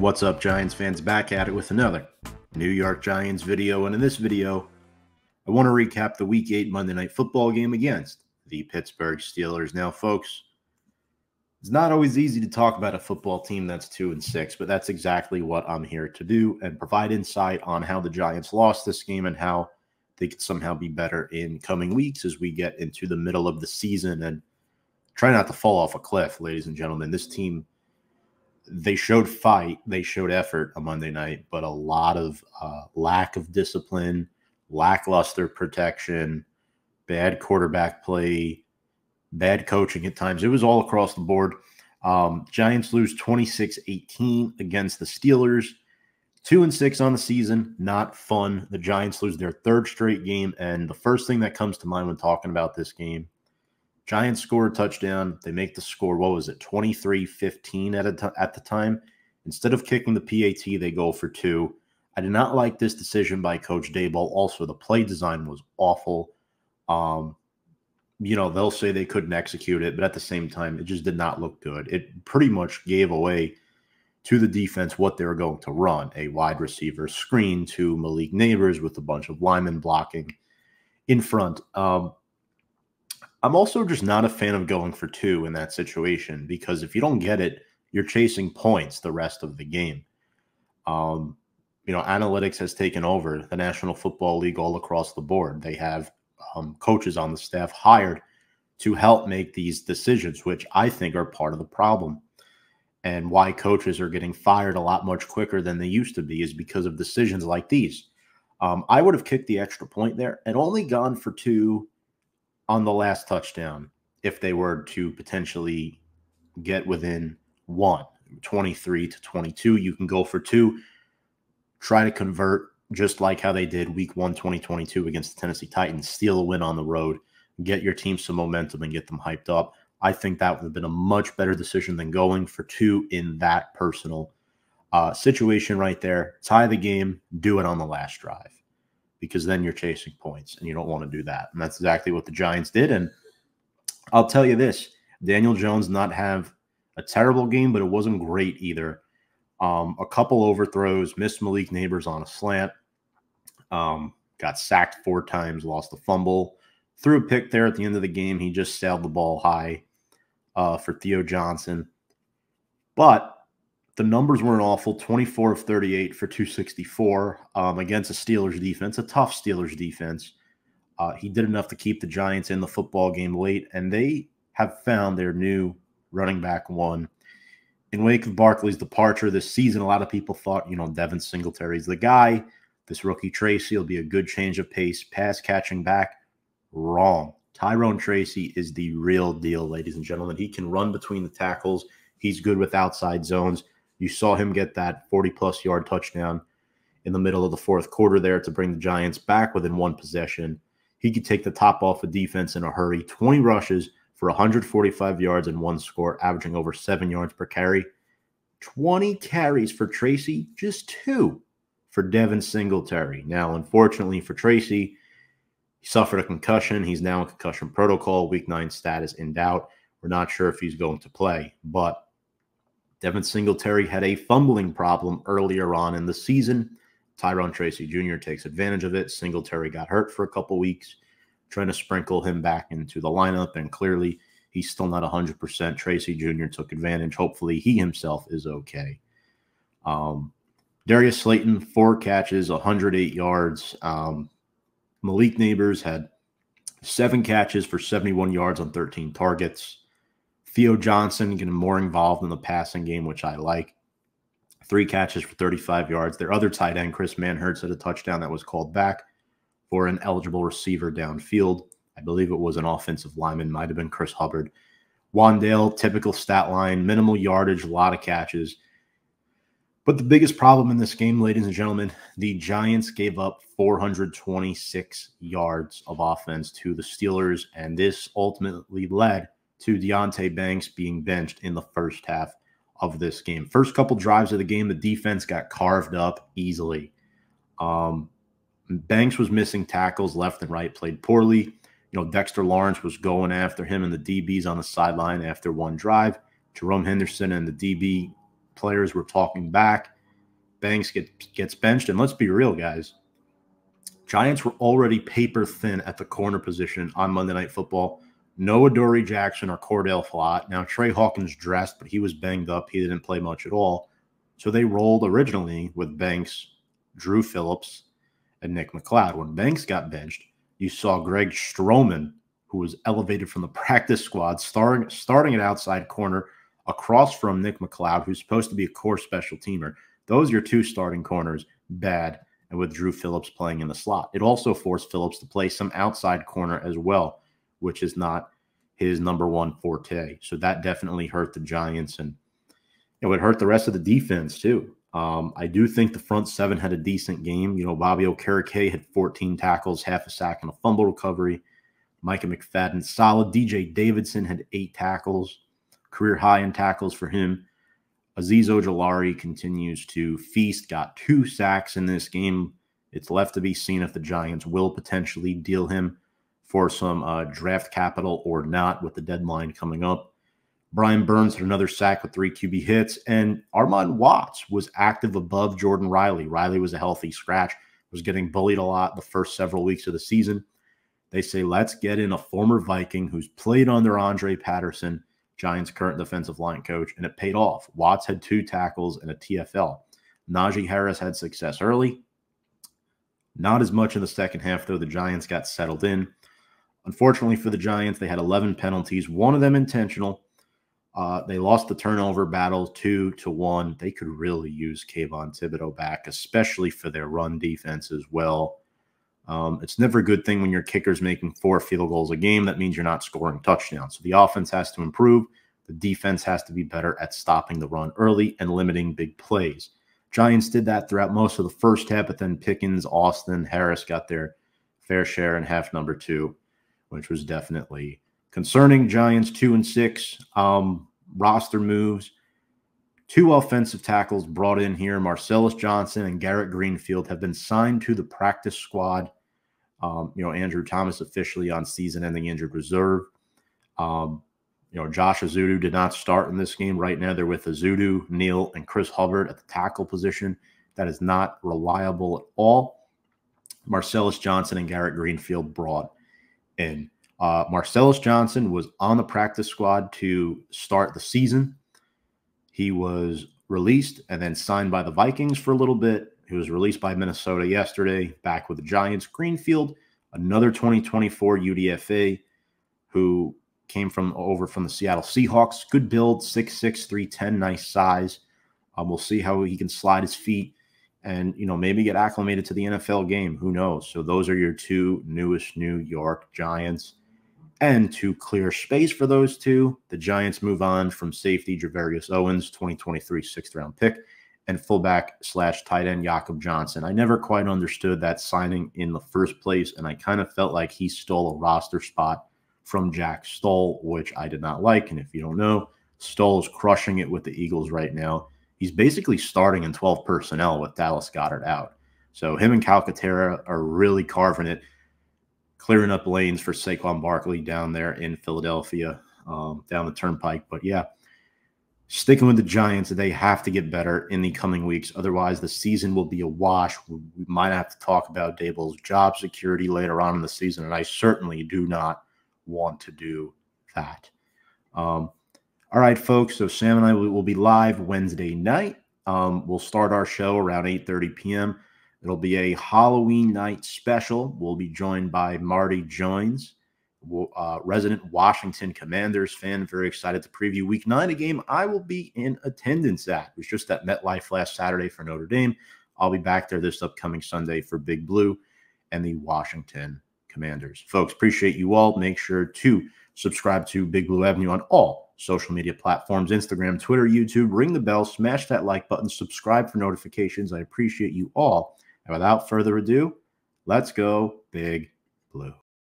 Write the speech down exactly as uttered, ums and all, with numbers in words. What's up, Giants fans? Back at it with another New York Giants video, and in this video, I want to recap the Week eight Monday Night Football game against the Pittsburgh Steelers. Now, folks, it's not always easy to talk about a football team that's two and six, but that's exactly what I'm here to do and provide insight on how the Giants lost this game and how they could somehow be better in coming weeks as we get into the middle of the season and try not to fall off a cliff, ladies and gentlemen. This team, they showed fight, they showed effort on Monday night, but a lot of uh, lack of discipline, lackluster protection, bad quarterback play, bad coaching at times. It was all across the board. Um, Giants lose twenty-six eighteen against the Steelers. Two and six on the season, not fun. The Giants lose their third straight game, and the first thing that comes to mind when talking about this game, Giants score a touchdown. They make the score, what was it, twenty-three fifteen at, a at the time. Instead of kicking the P A T, they go for two. I did not like this decision by Coach Daboll. Also, the play design was awful. Um, you know, they'll say they couldn't execute it, but at the same time, it just did not look good. It pretty much gave away to the defense what they were going to run, a wide receiver screen to Malik Nabers with a bunch of linemen blocking in front. Um, I'm also just not a fan of going for two in that situation because if you don't get it, you're chasing points the rest of the game. Um, you know, analytics has taken over the National Football League all across the board. They have um, coaches on the staff hired to help make these decisions, which I think are part of the problem. And why coaches are getting fired a lot much quicker than they used to be is because of decisions like these. Um, I would have kicked the extra point there and only gone for two on the last touchdown if they were to potentially get within one, twenty-three to twenty-two. You can go for two, try to convert just like how they did week one, twenty twenty-two against the Tennessee Titans, steal a win on the road, get your team some momentum and get them hyped up. I think that would have been a much better decision than going for two in that personal uh, situation right there. Tie the game, do it on the last drive, because then you're chasing points and you don't want to do that. And that's exactly what the Giants did. And I'll tell you this, Daniel Jones did not have a terrible game, but it wasn't great either. Um, a couple overthrows, missed Malik Nabers on a slant, um, got sacked four times, lost a fumble, threw a pick there at the end of the game. He just sailed the ball high uh, for Theo Johnson. But the numbers weren't awful, twenty-four of thirty-eight for two sixty-four um, against a Steelers defense, a tough Steelers defense. Uh, he did enough to keep the Giants in the football game late, and they have found their new running back one. In wake of Barkley's departure this season, a lot of people thought, you know, Devin Singletary's the guy. This rookie Tracy will be a good change of pace, pass catching back. Wrong. Tyrone Tracy is the real deal, ladies and gentlemen. He can run between the tackles. He's good with outside zones. You saw him get that forty-plus yard touchdown in the middle of the fourth quarter there to bring the Giants back within one possession. He could take the top off the defense in a hurry. twenty rushes for one hundred forty-five yards and one score, averaging over seven yards per carry. twenty carries for Tracy, just two for Devin Singletary. Now, unfortunately for Tracy, he suffered a concussion. He's now in concussion protocol, week nine status in doubt. We're not sure if he's going to play, but Devin Singletary had a fumbling problem earlier on in the season. Tyrone Tracy Junior takes advantage of it. Singletary got hurt for a couple weeks, trying to sprinkle him back into the lineup, and clearly he's still not one hundred percent. Tracy Junior took advantage. Hopefully he himself is okay. Um, Darius Slayton, four catches, one hundred eight yards. Um, Malik Nabers had seven catches for seventy-one yards on thirteen targets. Theo Johnson getting more involved in the passing game, which I like. Three catches for thirty-five yards. Their other tight end, Chris Manhertz, had a touchdown that was called back for an eligible receiver downfield. I believe it was an offensive lineman. Might have been Chris Hubbard. Wandale, typical stat line, minimal yardage, a lot of catches. But the biggest problem in this game, ladies and gentlemen, the Giants gave up four hundred twenty-six yards of offense to the Steelers, and this ultimately led to Deonte Banks being benched in the first half of this game. First couple drives of the game, the defense got carved up easily. Um, Banks was missing tackles left and right, played poorly. You know, Dexter Lawrence was going after him and the D Bs on the sideline after one drive. Jerome Henderson and the D B players were talking back. Banks get, gets benched. And let's be real, guys. Giants were already paper thin at the corner position on Monday Night Football. No Adoree Jackson or Cordell Flott. Now, Trey Hawkins dressed, but he was banged up. He didn't play much at all. So they rolled originally with Banks, Drew Phillips, and Nick McLeod. When Banks got benched, you saw Greg Stroman, who was elevated from the practice squad, starting, starting at outside corner across from Nick McLeod, who's supposed to be a core special teamer. Those are your two starting corners, bad, and with Drew Phillips playing in the slot. It also forced Phillips to play some outside corner as well, which is not his number one forte. So that definitely hurt the Giants, and it would hurt the rest of the defense too. Um, I do think the front seven had a decent game. You know, Bobby Okereke had fourteen tackles, half a sack, and a fumble recovery. Micah McFadden, solid. D J Davidson had eight tackles, career high in tackles for him. Azeez Ojulari continues to feast, got two sacks in this game. It's left to be seen if the Giants will potentially deal him for some uh, draft capital or not with the deadline coming up. Brian Burns had another sack with three Q B hits, and Armand Watts was active above Jordan Riley. Riley was a healthy scratch, was getting bullied a lot the first several weeks of the season. They say, let's get in a former Viking who's played under Andre Patterson, Giants' current defensive line coach, and it paid off. Watts had two tackles and a T F L. Naji Harris had success early. Not as much in the second half, though. The Giants got settled in. Unfortunately for the Giants, they had eleven penalties, one of them intentional. Uh, they lost the turnover battle two to one. They could really use Kayvon Thibodeau back, especially for their run defense as well. Um, it's never a good thing when your kicker's making four field goals a game. That means you're not scoring touchdowns. So the offense has to improve. The defense has to be better at stopping the run early and limiting big plays. Giants did that throughout most of the first half, but then Pickens, Austin, Harris got their fair share in half number two, which was definitely concerning. Giants two and six. Um, roster moves. Two offensive tackles brought in here. Marcellus Johnson and Garrett Greenfield have been signed to the practice squad. Um, you know, Andrew Thomas officially on season-ending injured reserve. Um, you know, Josh Azudu did not start in this game. Right now, they're with Azudu, Neal, and Chris Hubbard at the tackle position. That is not reliable at all. Marcellus Johnson and Garrett Greenfield brought in. Uh, Marcellus Johnson was on the practice squad to start the season. He was released and then signed by the Vikings for a little bit. He was released by Minnesota yesterday, back with the Giants. Greenfield, another twenty twenty-four U D F A who came from over from the Seattle Seahawks. Good build, six six, three ten, nice size. Um, we'll see how he can slide his feet and, you know, maybe get acclimated to the N F L game. Who knows? So those are your two newest New York Giants. And to clear space for those two, the Giants move on from safety Gervarrius Owens, twenty twenty-three sixth-round pick, and fullback slash tight end Jakob Johnson. I never quite understood that signing in the first place, and I kind of felt like he stole a roster spot from Jack Stoll, which I did not like. And if you don't know, Stoll is crushing it with the Eagles right now. He's basically starting in twelve personnel with Dallas Goedert out. So him and Calcaterra are really carving it, clearing up lanes for Saquon Barkley down there in Philadelphia, um, down the turnpike. But, yeah, sticking with the Giants, they have to get better in the coming weeks. Otherwise, the season will be a wash. We might have to talk about Daboll's job security later on in the season, and I certainly do not want to do that. Um All right, folks, so Sam and I will be live Wednesday night. Um, we'll start our show around eight thirty p m It'll be a Halloween night special. We'll be joined by Marty Joins, uh, resident Washington Commanders fan. Very excited to preview week nine, a game I will be in attendance at. It was just at MetLife last Saturday for Notre Dame. I'll be back there this upcoming Sunday for Big Blue and the Washington Commanders. Folks, appreciate you all. Make sure to subscribe to Big Blue Avenue on all social media platforms, Instagram, Twitter, YouTube. Ring the bell, smash that like button, subscribe for notifications. I appreciate you all. And without further ado, let's go Big Blue.